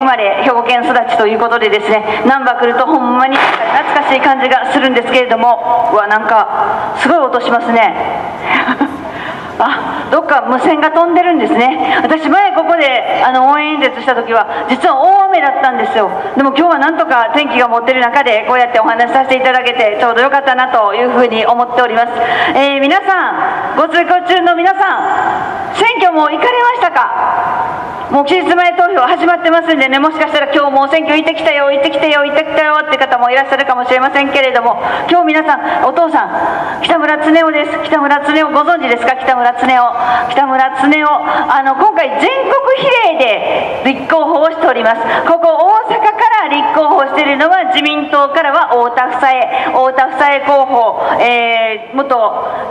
生まれ兵庫県育ちということでですね、難波来るとほんまに懐かしい感じがするんですけれども、うわ、なんかすごい音しますね。あ、どっか無線が飛んでるんですね。私前ここで応援演説した時は実は大雨だったんですよ。でも今日はなんとか天気が持ってる中でこうやってお話しさせていただけてちょうどよかったなというふうに思っております。皆さん、ご通行中の皆さん、選挙も行かれましたか？もう期日前投票始まってますんでね、もしかしたら今日もう選挙行ってきたよ、行ってきたよ、行ってきたよって方もいらっしゃるかもしれませんけれども、今日皆さん、お父さん、北村経夫です。北村経夫ご存知ですか？北村経夫。北村経夫、今回全国比例で立候補をしております。ここ大阪から立候補しているのは自民党からは太田房江候補、元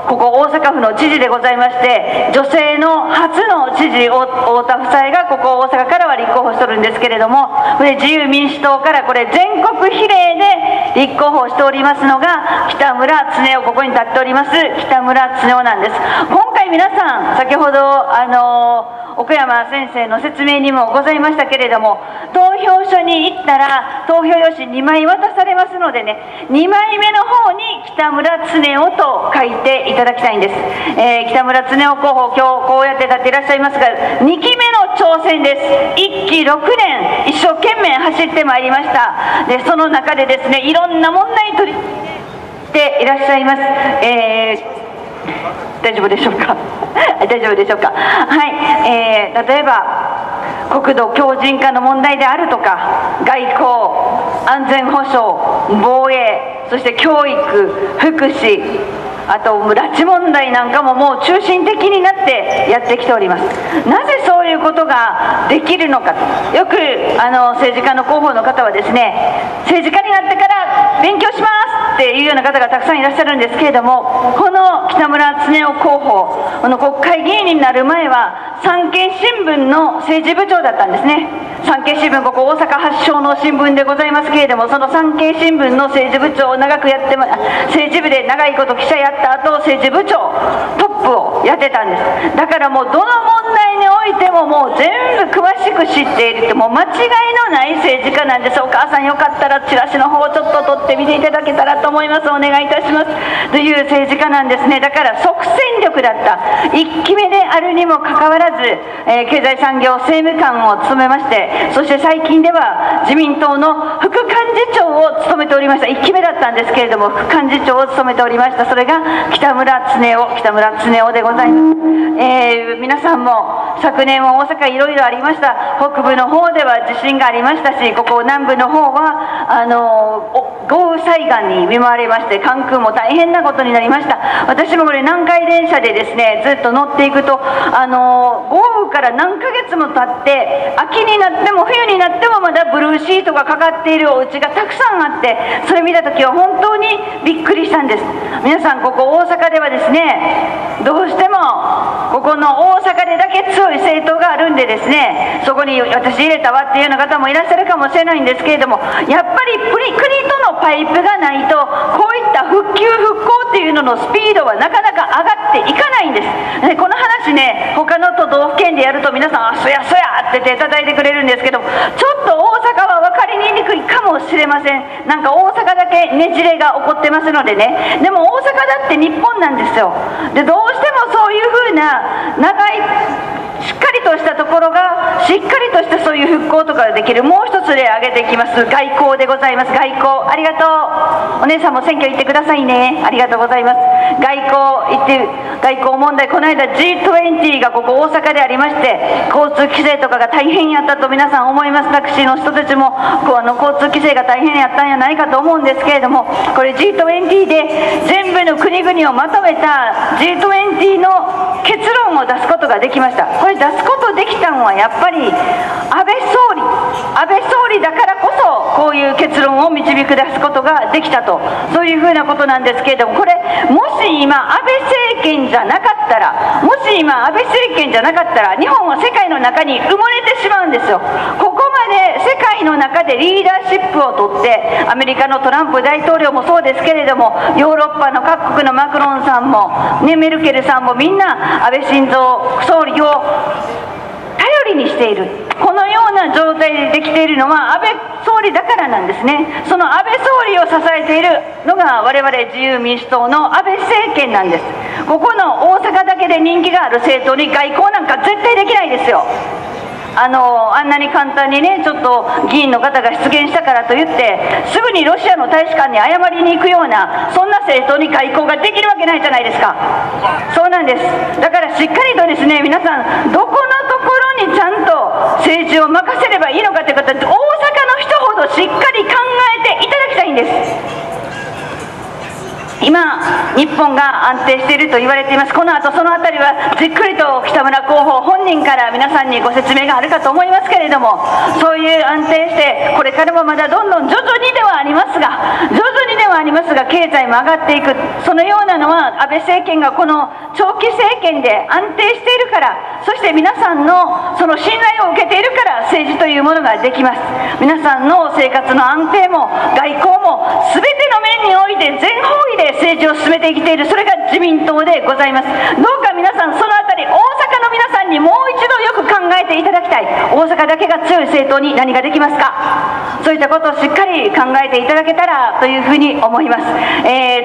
ここ大阪府の知事でございまして、女性の初の知事太田房江がここ大阪からは立候補しておるんですけれども、これ自由民主党からこれ全国比例で立候補しておりますのが北村経夫、ここに立っております北村経夫なんです。今回皆さん、先ほど奥山先生の説明にもございましたけれども、投票所に行ったら投票用紙2枚渡されますのでね、2枚目の方に北村経夫と書いていただきたいんです。北村経夫候補、今日こうやって立っていらっしゃいますが、2期目の挑戦です。1期6年一生懸命走ってまいりました。でその中でですね、いろんな問題に取り組んでいらっしゃいます。大丈夫でしょうか？大丈夫でしょうか？はい、例えば国土強靭化の問題であるとか、外交、安全保障、防衛、そして教育、福祉、あと拉致問題なんかももう中心的になってやってきております。なぜそういうことができるのかと、よく政治家の候補の方はですね、政治家になってから勉強しますっていうような方がたくさんいらっしゃるんですけれども、この北村経夫候補、この国会議員になる前は産経新聞の政治部長だったんですね。産経新聞、ここ大阪発祥の新聞でございますけれども、その産経新聞の政治部長を長くやって、政治部で長いこと記者やった後、政治部長トップをやってたんです。だからもうどの問題においてももう全部詳しく知っているって、もう間違いのない政治家なんです。お母さん、よかったらチラシの方をちょっと取ってみていただけたらと思います。お願いいたしますという政治家なんですね。だから即戦力だった1期目であるにもかかわらず、経済産業政務官を務めまして、そして最近では自民党の副幹事長を務めておりました。1期目だったんですけれども副幹事長を務めておりました。それが北村経夫、北村経夫でございます。皆さんも昨年は大阪いろいろありました。北部の方では地震がありましたし、ここ南部の方は豪雨災害に見舞われまして、関空も大変なことになりました。私もこれ南海電車でですね、ずっと乗っていくと、豪雨から何ヶ月も経って、秋になっても冬になってもまだブルーシートがかかっているお家がたくさんあって、それ見た時は本当にびっくりしたんです。皆さん、ここ大阪ではですね、どうしてもここの大阪でだけ強い政党があるんでですね、そこに私入れたわっていうような方もいらっしゃるかもしれないんですけれども、やっぱり国とのパイプがないと、こういった復旧復興っていうののスピードはなかなか上がっていかないんです。でこの話ね、他の都道府県でやると皆さん「あ、そやそや」って手叩いてくれるんですけど、ちょっと大阪は分かりにくいかもしれません。なんか大阪だけねじれが起こってますのでね。でも大阪だって日本なんですよ。でどうしてもそういうふうな長いしっかりとしたところがしっかりとしたそういう復興とかができる。もう一つ例挙げていきます。外交でございます。外交、ありがとう。お姉さんも選挙行ってくださいね。ありがとうございます。外交問題、この間 G20 がここ大阪でありまして、交通規制とかが大変やったと皆さん思います。タクシーの人たちも交通規制が大変やったんじゃないかと思うんですけれども、これ G20 で全部の国々をまとめた G20 の結論を出すことができました。これ出すことできたのはやっぱり安倍総理だからこそ、こういう結論を導き出すことができたと、そういうふうなことなんですけれども、これもし今安倍政権じゃなかったら、もし今安倍政権じゃなかったら、日本は世界の中に埋もれてしまうんですよ。ここまで世界の中でリーダーシップをとって、アメリカのトランプ大統領もそうですけれども、ヨーロッパの各国のマクロンさんも、ね、メルケルさんも、みんな安倍晋三総理を頼りにしている。このようなな状態でできているのは安倍総理だからなんですね。その安倍総理を支えているのが我々自由民主党の安倍政権なんです。ここの大阪だけで人気がある政党に外交なんか絶対できないですよ。あんなに簡単にね、ちょっと議員の方が出現したからといってすぐにロシアの大使館に謝りに行くような、そんな政党に外交ができるわけないじゃないですか。そうなんです。だからしっかりとですね、皆さんどこのところにちゃんと政治を任せればいいのかということ、大阪の人ほどしっかり考えていただきたいんです。今、日本が安定していると言われています。この後そのあたりはじっくりと北村候補本人から皆さんにご説明があるかと思いますけれども、そういう安定して、これからもまだどんどん徐々にではありますが、経済も上がっていく、そのようなのは安倍政権がこの長期政権で安定しているから、そして皆さんのその信頼を受けているから、政治というものができます。皆さんの生活の安定も外交も全ての面において全方位で政治を進めてきている、それが自民党でございます。どうか皆さん、そのあたり大阪の皆さんにもう一度よく考えていただきたい。大阪だけが強い政党に何ができますか、そういったことをしっかり考えていただけたらというふうに思います。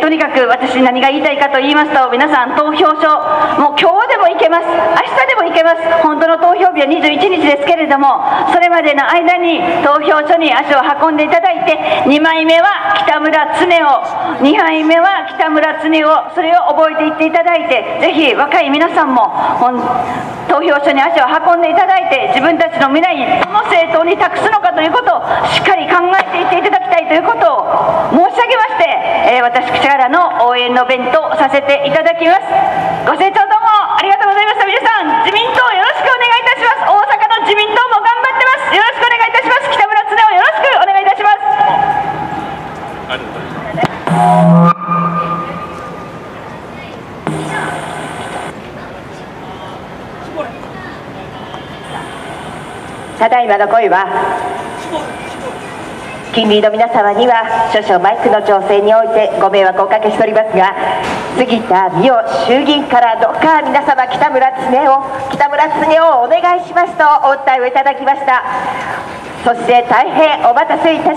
とにかく私、何が言いたいかと言いますと、皆さん投票所、もう今日でも行けます、明日でも行けます。本当の投票日は21日ですけれども、それまでの間に投票所に足を運んでいただいて、2枚目は北村経夫、2枚目は北村経夫、それを覚えていっていただいて、ぜひ若い皆さんも投票所に足を運んでいただいて、自分たちの未来どの政党に託すのかということをしっかり考えていっていただきたいということを申し上げまして、私からの応援の弁当をさせていただきます。ご清聴どうもありがとうございました。皆さん、自民党よろしくお願いいたします。大阪の自民党も頑張ってます。よろしくお願いいたします。北村経夫、よろしくお願いいたします。ありがとうございます。ただいまの声は、近隣の皆様には少々マイクの調整においてご迷惑をおかけしておりますが、杉田水脈衆議院からどうか皆様、北村経夫をお願いしますとお訴えをいただきました。そして大変お待たせいたしました。